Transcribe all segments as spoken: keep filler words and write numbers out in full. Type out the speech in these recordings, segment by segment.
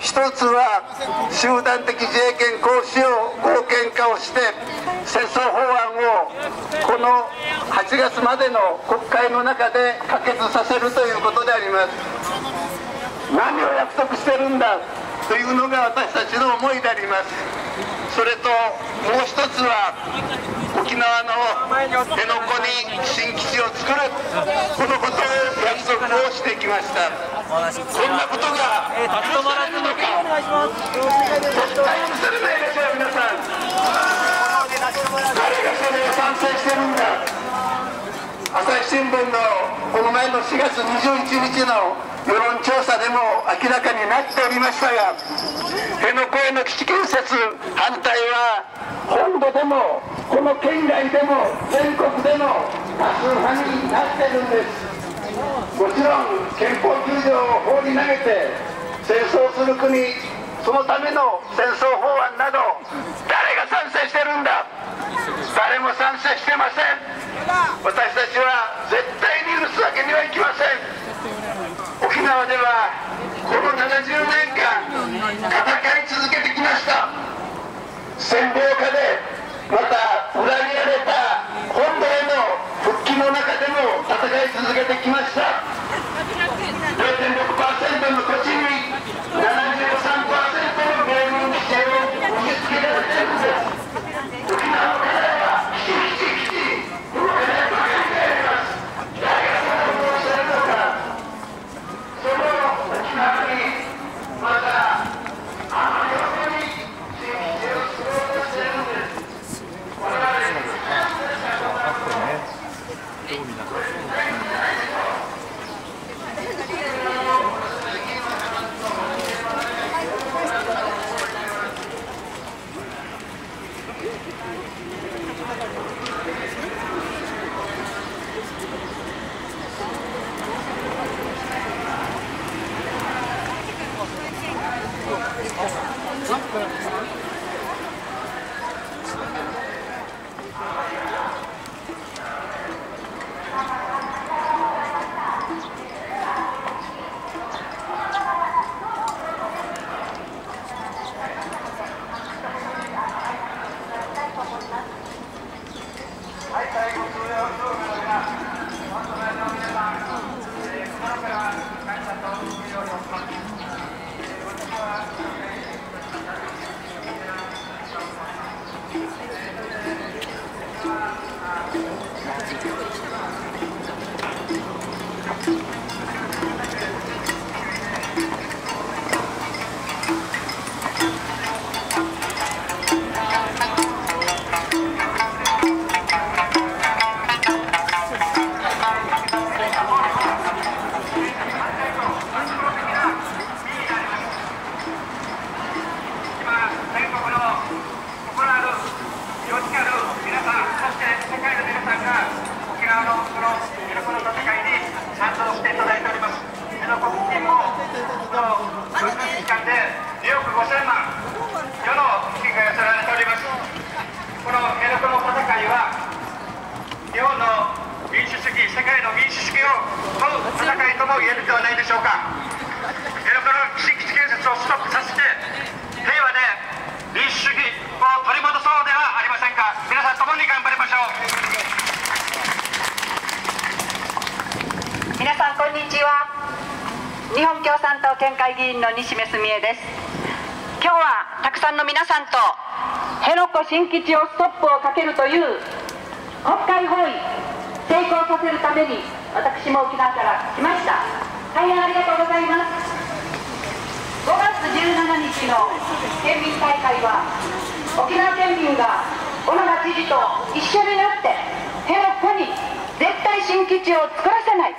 一つは集団的自衛権行使を合憲化をして戦争法案をこのはちがつまでの国会の中で可決させるということであります。何を約束してるんだというのが私たちの思いであります。それともう一つは沖縄の辺野古に新基地を作る、このことを約束をしてきました。こんなことが立ち止まらずにお願いします。絶対にするないでしょう。皆さん、誰がそれを賛成してるんだ。朝日新聞のこの前のしがつにじゅういちにちの世論調査でも明らかになっておりましたが、辺野古への基地建設反対は本土でもこの県外でも全国でも多数派になっているんです。もちろん憲法きゅうじょうを放り投げて戦争する国、そのための戦争法案など誰が賛成してるんだ。誰も賛成してません。私たちは絶対に許すわけにはいきません。沖縄ではこのななじゅうねんかん戦い続けてきました。占領下でまた裏切られた本土への復帰の中でも戦い続けてきました。れいてんろくパーセント の土地にななじゅうさんパーセント の米軍基地を見つけられているんです。沖縄の課題は新基地をストップをかけるという国会法案成功させるために私も沖縄から来ました。大変ありがとうございます。ごがつじゅうしちにちの県民大会は沖縄県民が小野田知事と一緒になって辺野古に絶対新基地を作らせない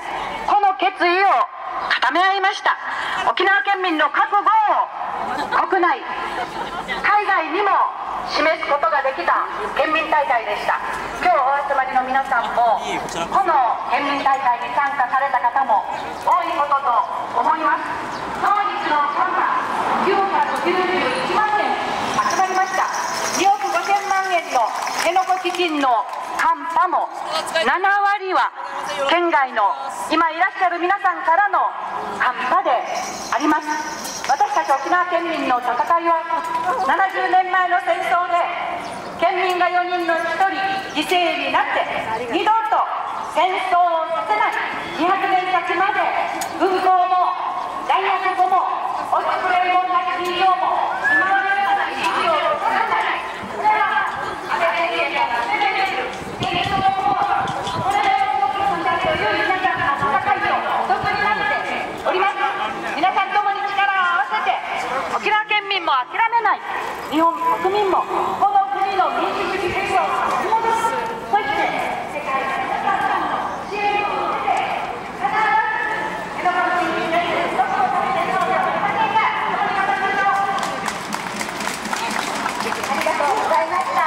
この決意を固め合いました。沖縄県民の覚悟を国内海外にも示すことができた県民大会でした。今日お集まりの皆さんもこの県民大会に参加された方も多いことと思います。当日の参加きゅうひゃくきゅうじゅういちまんえん集まりました。におくごせんまんえんの辺野古基金のカンパもななわりは県外の今いらっしゃる皆さんからのカンパであります。私たち沖縄県民の戦いは、ななじゅうねんまえの戦争で県民がよにんのひとり犠牲になって、二度と戦争をさせないにひゃくねん先まで、軍校も大学校もお作りも大企業も今までの意義を取らない。これは安倍政権が攻めている戦争を、これを国民たちを有利な戦いとお得になっております。皆さんともに力を合わせて、沖縄県民も諦めない、日本国民もこの国の民主主義制度を戻す、そして世界の皆さんの支援を受けて、必ず江戸川県民が一つの戦争ではありませんが、ありがとうございました。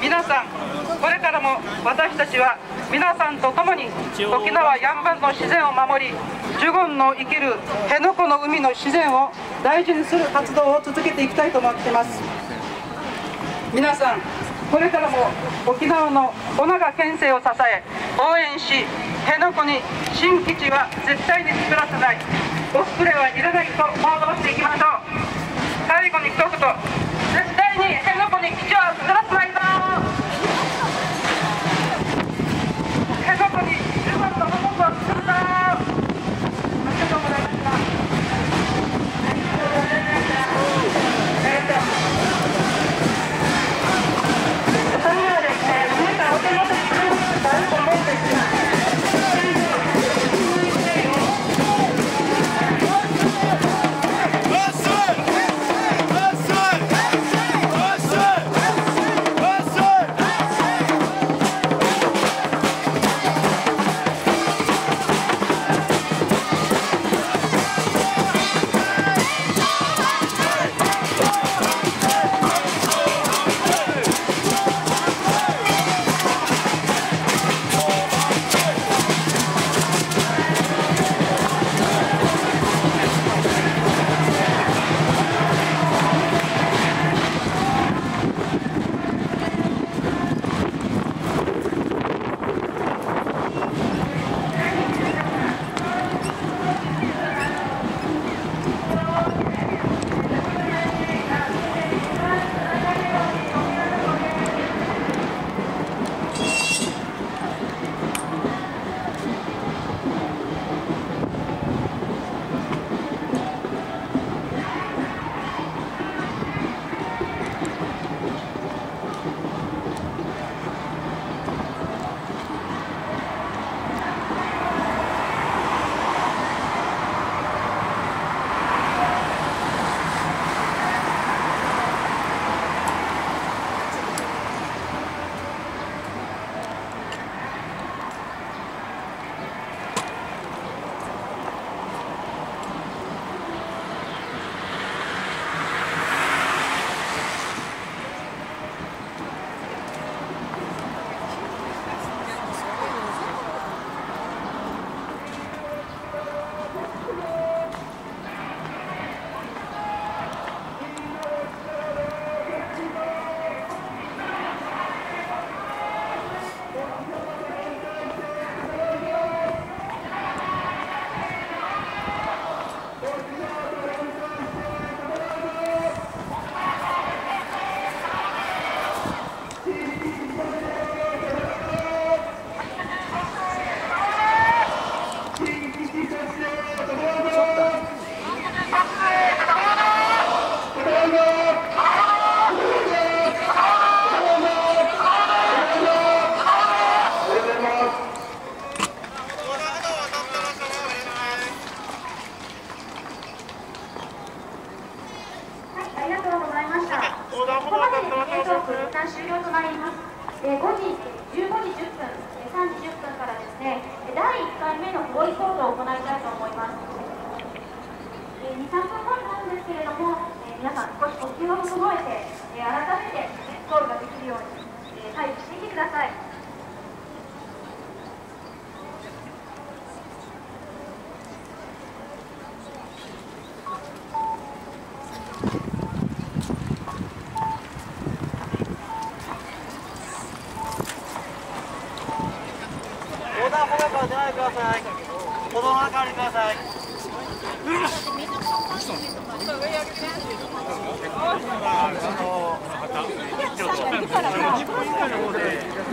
皆さん、これからも沖縄の小長県政を支え、応援し、辺野古に新基地は絶対に作らせない、オスプレイはいらないと報道していきましょう。最後に一言、絶対に辺野古に基地はずらすなよ。辺野古に十分の保護をするな。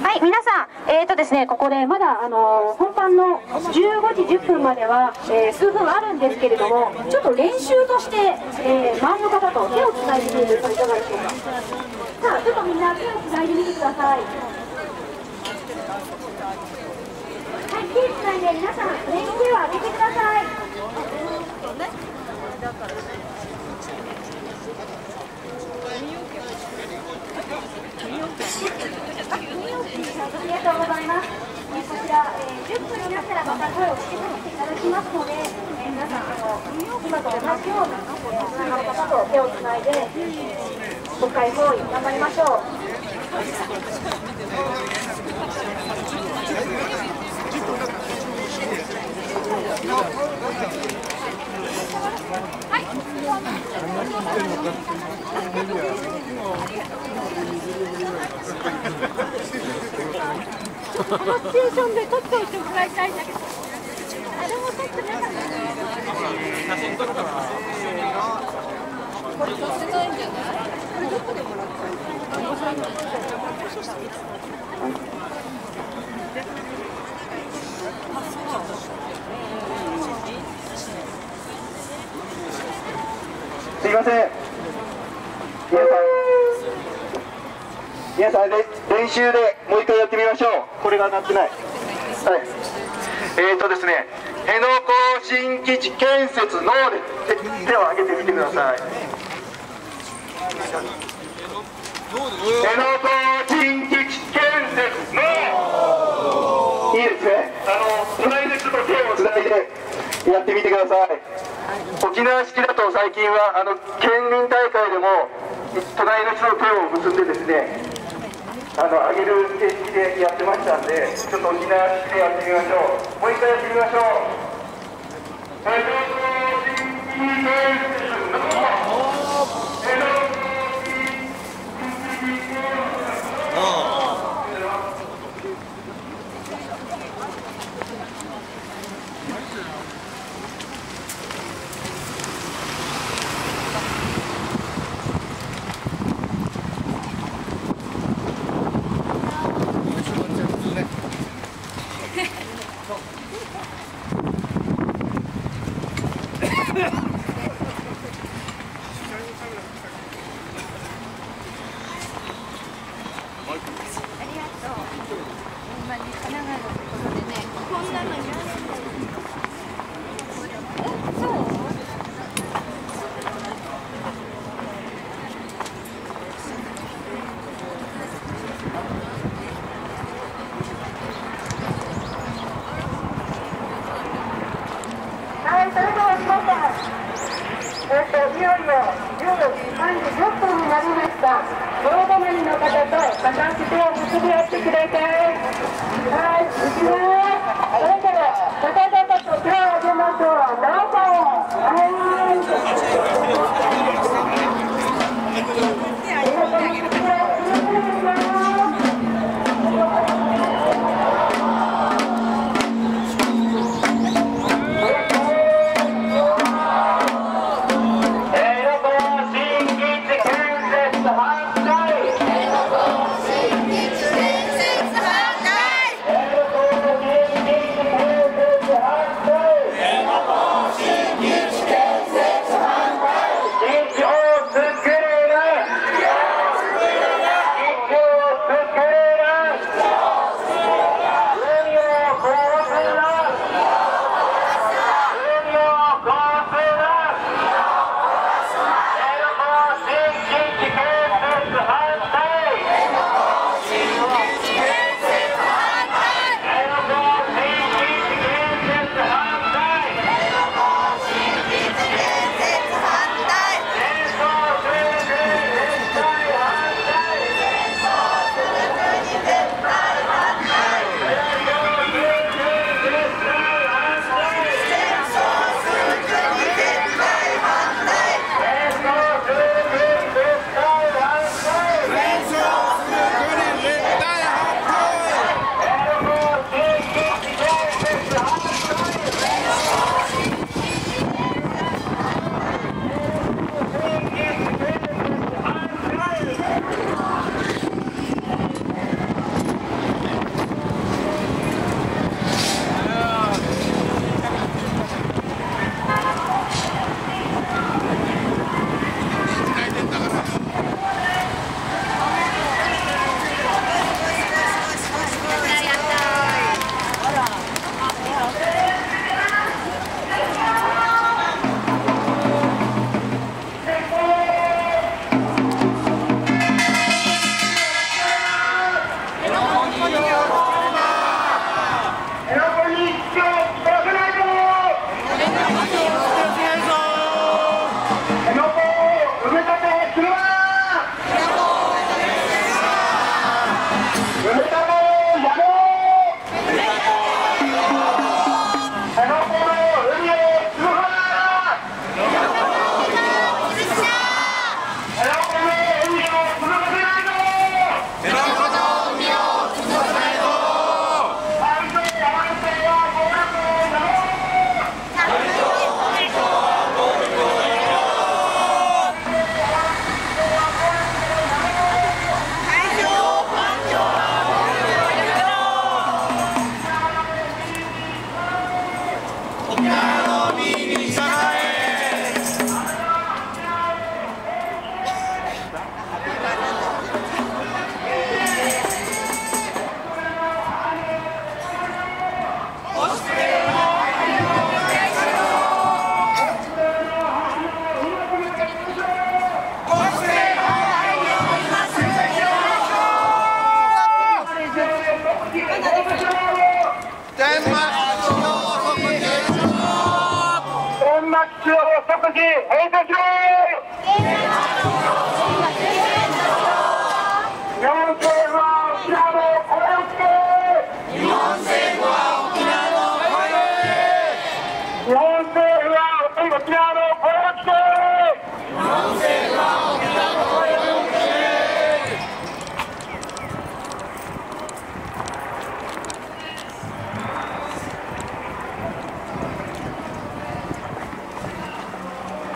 はい、皆さん、えーとですね、ここでまだあの本番のじゅうごじじゅっぷんまでは、えー、数分あるんですけれども、ちょっと練習として、えー、周りの方と手をつないでみるといかがでしょうか。さあ、ちょっとみんな手をつないでみてください。はい、手をつないで皆さん、上に手を上げてください。ありがとうございます。えー、こちら、えー、じゅっぷんになったらまた声をかけさせていただきますので、えー、皆さんあの今と同じようなこの方と手をつないで国会包囲頑張りましょう。はい。このシチュエーションで撮っておいてもらいたいんだけど、誰も撮ってなかった。これ貸せないんじゃない？これどこでもらったんですいません。皆さん、皆さんで練習でもう一回やってみましょう。これが鳴ってない。はい。えーとですね、辺野古新基地建設ので手を挙げてみてください。辺野古新基地建設の、いいですね。あの、それでちょっと手をつないでやってみてください。沖縄式だと最近はあの県民大会でも隣の人の手を結んでですね、あの上げる形式でやってましたんで、ちょっと沖縄式でやってみましょう。もう一回やってみましょう。辺野古新基地建設の。中国即時閉鎖しろー。日本政府は沖縄の声を聞け。日本政府は沖縄の声を聞け。日本政府は沖縄の声を聞け。日本政府は沖縄の声を聞け。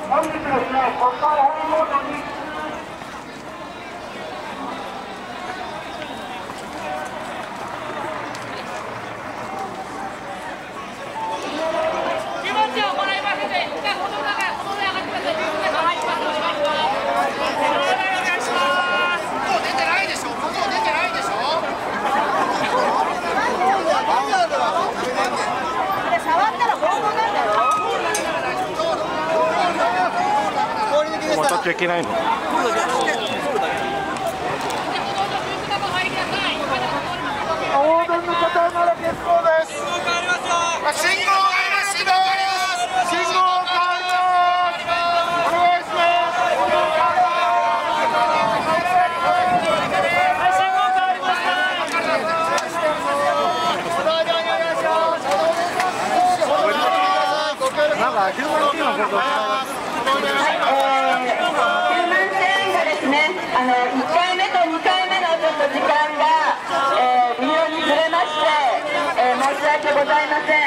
本日ですね、国会本会議に。渡っちゃいけないの。横断の方なら結構です。信号があります。信号があります。信号があります。お願いします。なんか広がってますね。あのいっかいめとにかいめのちょっと時間が、えー、微妙にずれまして、えー、申し訳ございません。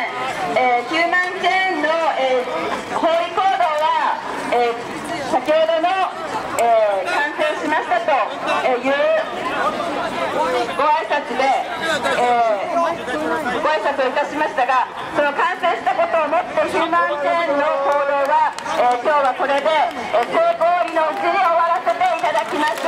えー、ヒューマンチェーンの、えー、包囲行動は、えー、先ほどの、えー、完成しましたというご挨拶で、えー、ご挨拶をいたしましたが、その完成したことをもってヒューマンチェーンの行動は、えー、今日はこれで、えー、性行為のうちに終わらせていただきます。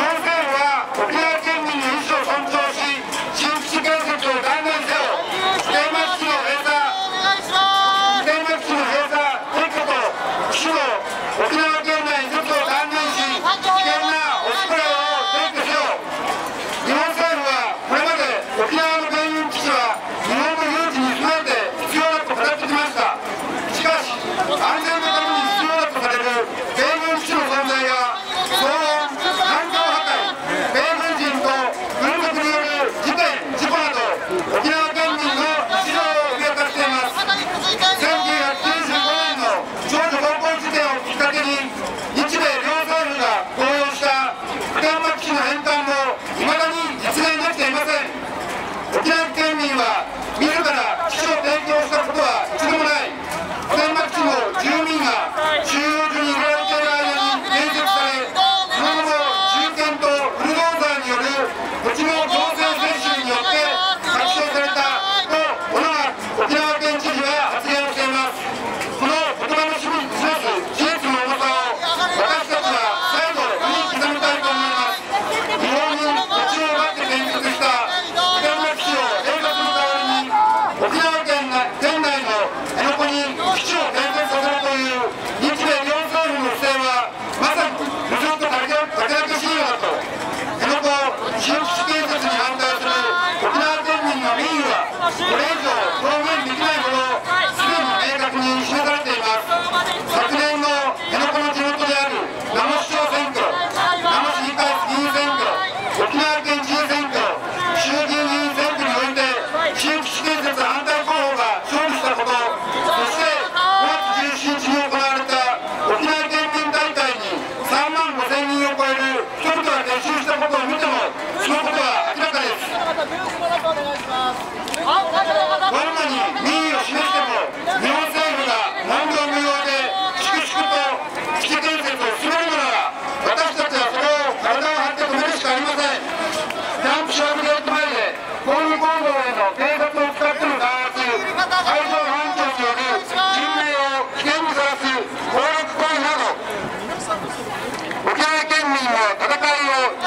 米軍基地の存在や騒音、環境破壊、米軍人と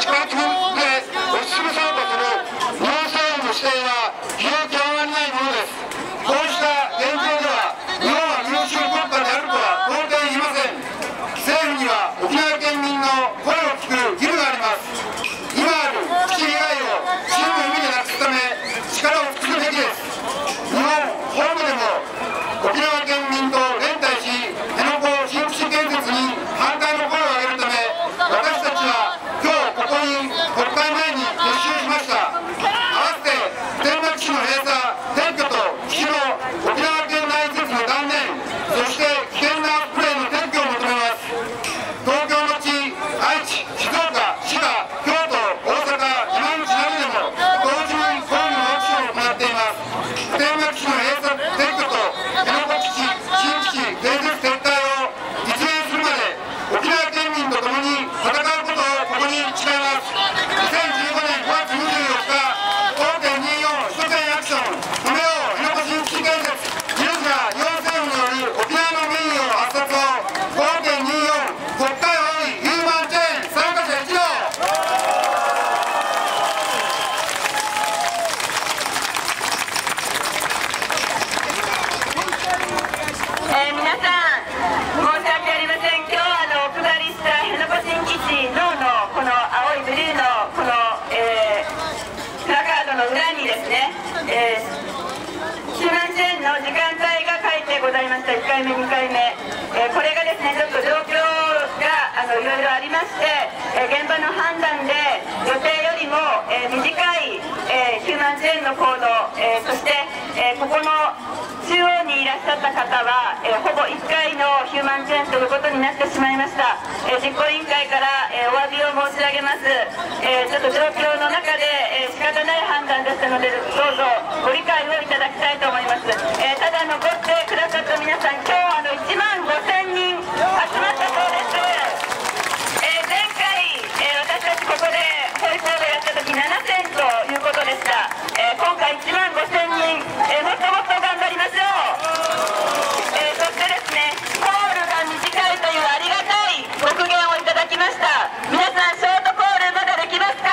いっかいめにかいめ、えー、これがですねちょっと状況があのいろいろありまして、えー、現場の判断で予定よりも、えー、短い、えー、きゅうまんじゅうえんの行動、えー、そして、えー、ここの中央にいらっしゃった方は、えー、ほぼいっかいのきゅうまんじゅうえんということになってしまいました。えー、実行委員会から、えー、お詫びを申し上げます。えー、ちょっと状況の中で、えー、仕方ない判断でしたのでどうぞご理解をいただきたいと思います。えー、ただ残ってくださった皆さん今日あのいちまんごせんにん集まったそうです。えー、前回、えー、私たちここで保育をやった時ななせんということでした。えー、今回いちまんごせんにん、えー、もっともっと頑張りましょう。えー、そしてですねコールが短いというありがたいご苦言をいただきました。皆さんショートコールまだできますか？